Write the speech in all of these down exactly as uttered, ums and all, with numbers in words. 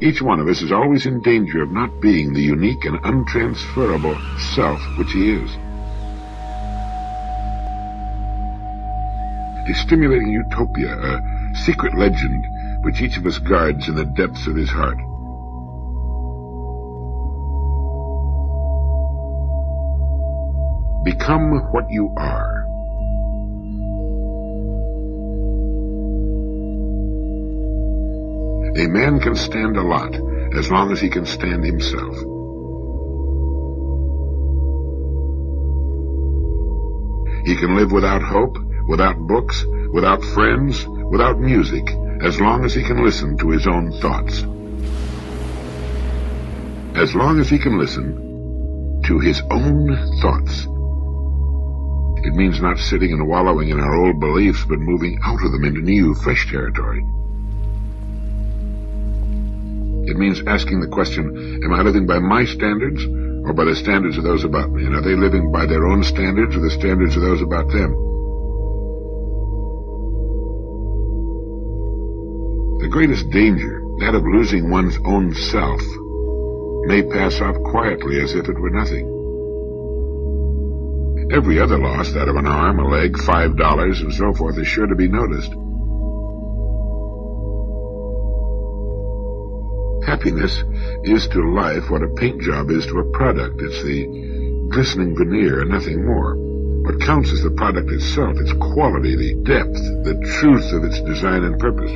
Each one of us is always in danger of not being the unique and untransferable self which he is. A stimulating utopia, a secret legend which each of us guards in the depths of his heart. Become what you are. A man can stand a lot, as long as he can stand himself. He can live without hope, without books, without friends, without music, as long as he can listen to his own thoughts. As long as he can listen to his own thoughts. It means not sitting and wallowing in our old beliefs, but moving out of them into new, fresh territory. It means asking the question, am I living by my standards or by the standards of those about me? And are they living by their own standards or the standards of those about them? The greatest danger, that of losing one's own self, may pass off quietly as if it were nothing. Every other loss, that of an arm, a leg, five dollars, and so forth, is sure to be noticed. Happiness is to life what a paint job is to a product. It's the glistening veneer and nothing more. What counts is the product itself, its quality, the depth, the truth of its design and purpose.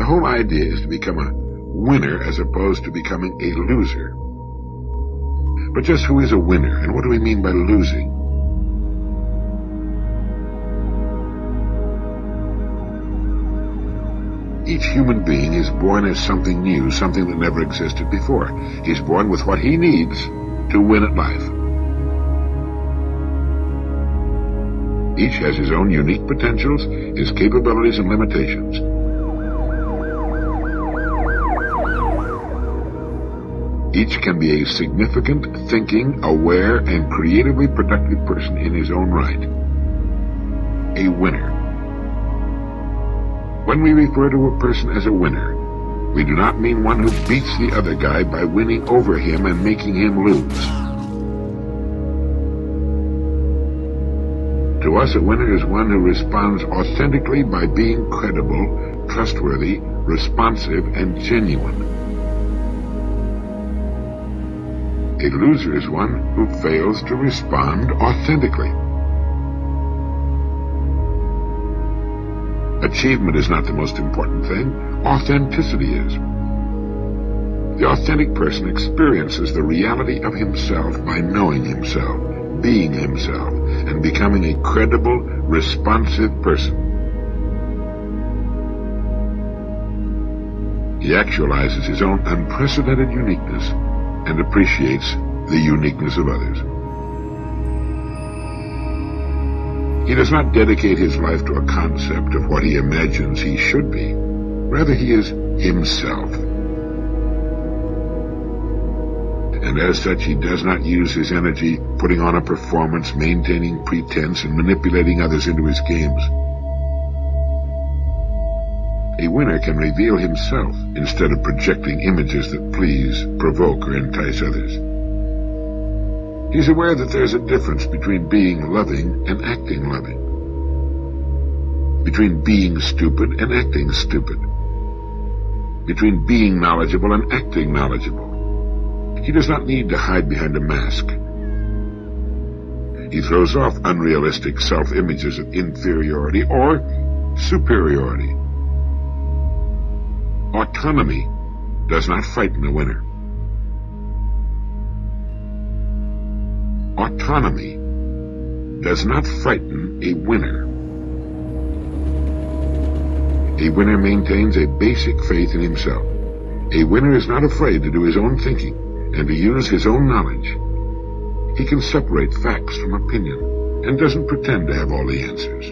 The whole idea is to become a winner as opposed to becoming a loser. But just who is a winner, and what do we mean by losing? Each human being is born as something new, something that never existed before. He's born with what he needs to win at life. Each has his own unique potentials, his capabilities and limitations. Each can be a significant, thinking, aware, and creatively productive person in his own right. A winner. When we refer to a person as a winner, we do not mean one who beats the other guy by winning over him and making him lose. To us, a winner is one who responds authentically by being credible, trustworthy, responsive, and genuine. A loser is one who fails to respond authentically. Achievement is not the most important thing. Authenticity is. The authentic person experiences the reality of himself by knowing himself, being himself, and becoming a credible, responsive person. He actualizes his own unprecedented uniqueness and appreciates the uniqueness of others. He does not dedicate his life to a concept of what he imagines he should be. Rather, he is himself. And as such, he does not use his energy putting on a performance, maintaining pretense, and manipulating others into his games. A winner can reveal himself instead of projecting images that please, provoke, or entice others. He's aware that there's a difference between being loving and acting loving. Between being stupid and acting stupid. Between being knowledgeable and acting knowledgeable. He does not need to hide behind a mask. He throws off unrealistic self-images of inferiority or superiority. Autonomy does not frighten a winner. Autonomy does not frighten a winner. A winner maintains a basic faith in himself. A winner is not afraid to do his own thinking and to use his own knowledge. He can separate facts from opinion and doesn't pretend to have all the answers.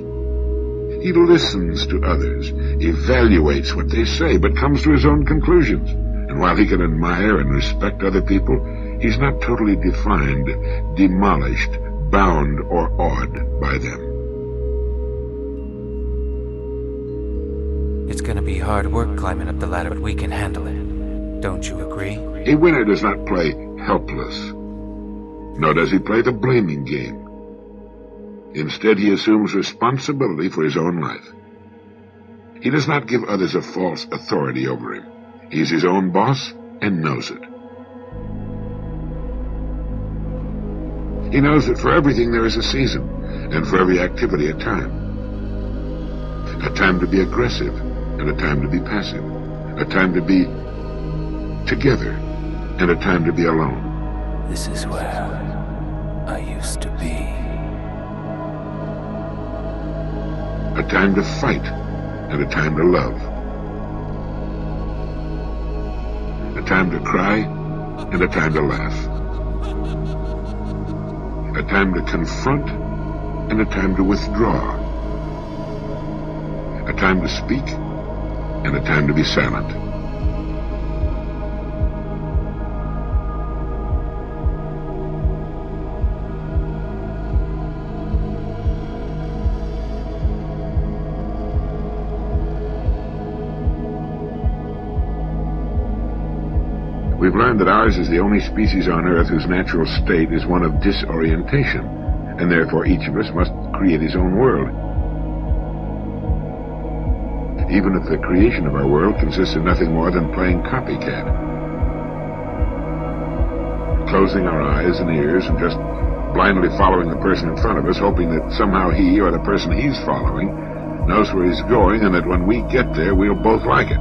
He listens to others, evaluates what they say, but comes to his own conclusions. And while he can admire and respect other people, he's not totally defined, demolished, bound, or awed by them. It's gonna be hard work climbing up the ladder, but we can handle it. Don't you agree? A winner does not play helpless, nor does he play the blaming game. Instead, he assumes responsibility for his own life. He does not give others a false authority over him. He's his own boss and knows it. He knows that for everything there is a season, and for every activity a time. A time to be aggressive, and a time to be passive. A time to be together, and a time to be alone. This is where I used to be. A time to fight, and a time to love. A time to cry, and a time to laugh. A time to confront, and a time to withdraw. A time to speak, and a time to be silent. We've learned that ours is the only species on Earth whose natural state is one of disorientation, and therefore each of us must create his own world. Even if the creation of our world consists of nothing more than playing copycat. Closing our eyes and ears and just blindly following the person in front of us, hoping that somehow he or the person he's following knows where he's going and that when we get there, we'll both like it.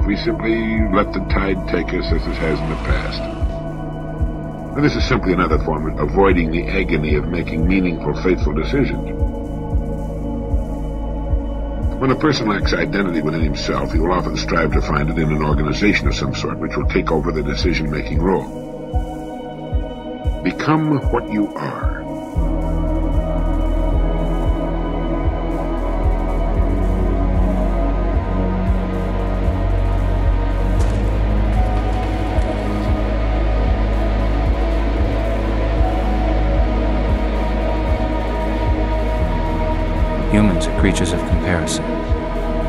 If we simply let the tide take us as it has in the past. And this is simply another form of avoiding the agony of making meaningful, faithful decisions. When a person lacks identity within himself, he will often strive to find it in an organization of some sort which will take over the decision-making role. Become what you are. Humans are creatures of comparison,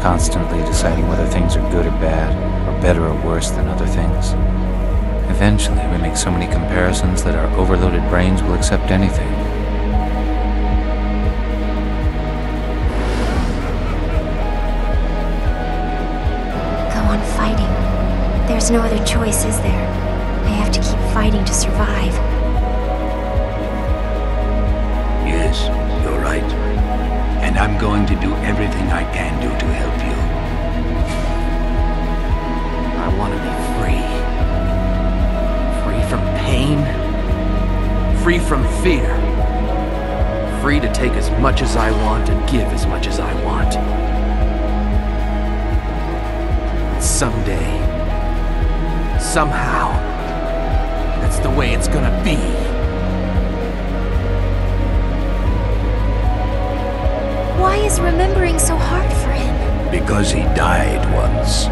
constantly deciding whether things are good or bad, or better or worse than other things. Eventually, we make so many comparisons that our overloaded brains will accept anything. Go on fighting. There's no other choice, is there? I have to keep fighting to survive. Yes, you're right. And I'm going to do everything I can do to help you. I want to be free. Free from pain. Free from fear. Free to take as much as I want and give as much as I want. And someday, somehow, that's the way it's gonna be. Why is remembering so hard for him? Because he died once.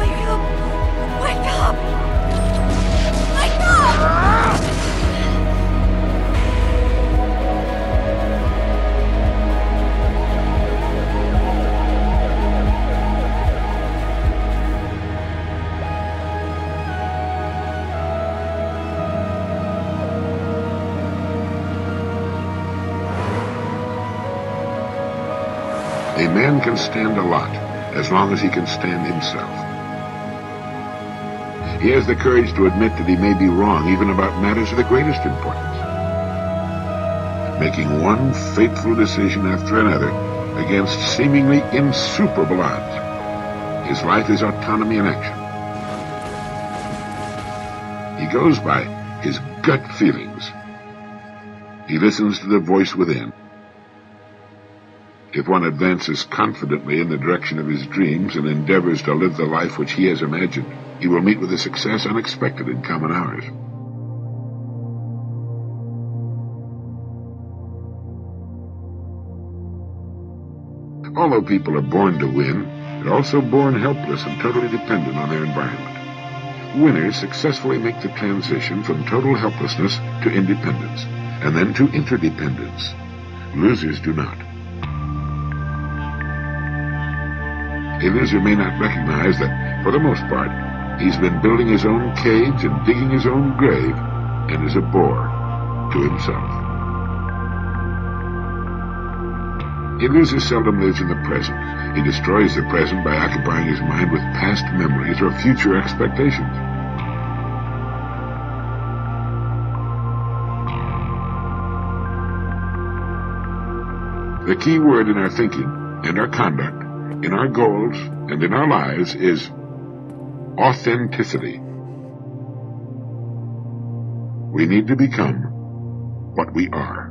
Wake up! Wake up! Wake up! A man can stand a lot, as long as he can stand himself. He has the courage to admit that he may be wrong, even about matters of the greatest importance. Making one fateful decision after another, against seemingly insuperable odds. His life is autonomy in action. He goes by his gut feelings. He listens to the voice within. If one advances confidently in the direction of his dreams and endeavors to live the life which he has imagined, he will meet with a success unexpected in common hours. Although people are born to win, they're also born helpless and totally dependent on their environment. Winners successfully make the transition from total helplessness to independence, and then to interdependence. Lizards do not. A lizard may not recognize that, for the most part, he's been building his own cage and digging his own grave, and is a bore to himself. A lizard seldom lives in the present. He destroys the present by occupying his mind with past memories or future expectations. The key word in our thinking and our conduct, in our goals and in our lives, is authenticity. We need to become what we are.